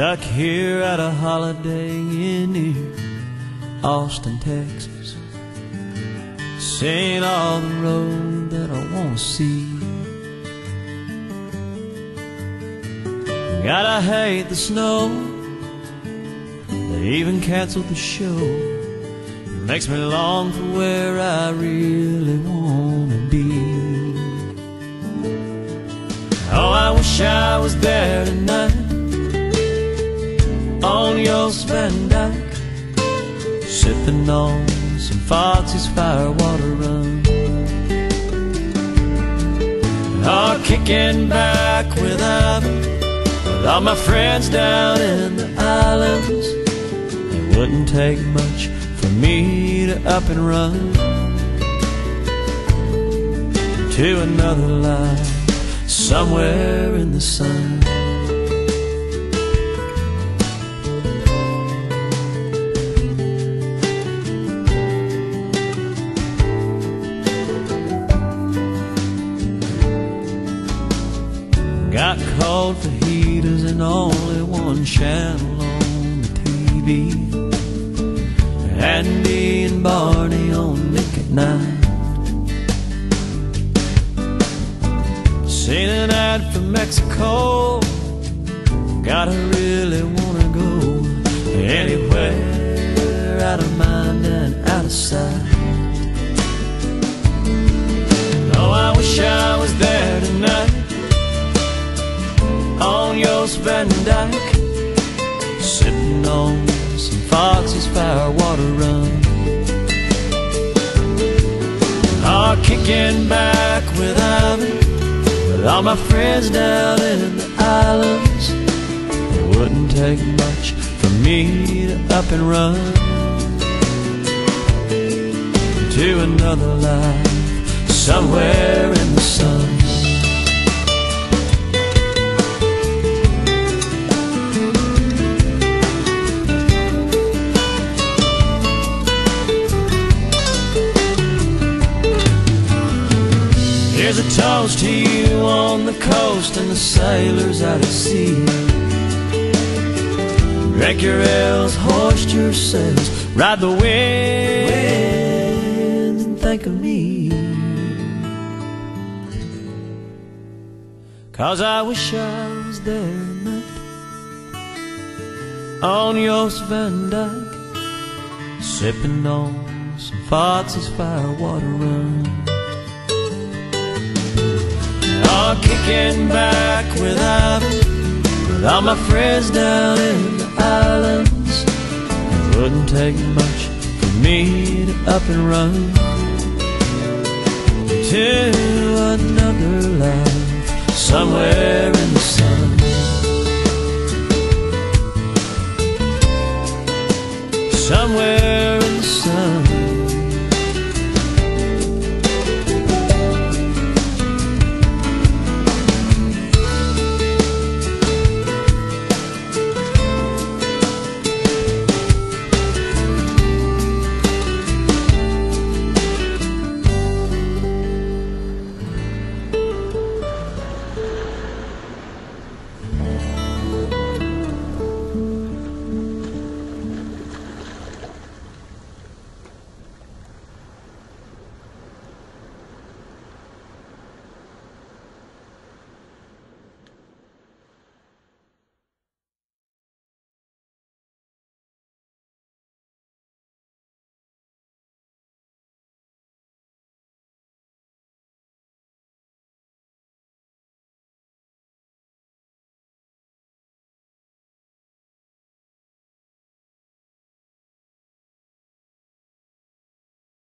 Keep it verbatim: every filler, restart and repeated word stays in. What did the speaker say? Stuck here at a Holiday Inn near Austin, Texas, this ain't all the road that I want to see. God, I hate the snow. They even canceled the show. It makes me long for where I really want to be. Oh, I wish I was there tonight on Jost Van Dyke, sipping on some Foxy's Firewater Rum, or kicking back with Ivan, with all my friends down in the islands. It wouldn't take much for me to up and run to another life somewhere in the sun. Got cold fajitas and only one channel on the T V, Andy and Barney on Nick at Night. Seen an ad for Mexico, gotta really wanna go anywhere out of mind and out of sight. Oh, I wish I was there tonight on Jost Van Dyke, sipping on some Foxy's Firewater Rum, or kicking back with Ivan, with all my friends down in the islands. It wouldn't take much for me to up and run to another life somewhere in the sun. Here's a toast to you on the coast and the sailors out at sea. Drink your ales, hoist your sails, ride the winds, and think of me. 'Cause I wish I was there tonight on Jost Van Dyke, sipping on some Foxy's Firewater Rum, or kicking back with Ivan, with all my friends down in the islands. It wouldn't take much for me to up and run to another life somewhere in the sun. Somewhere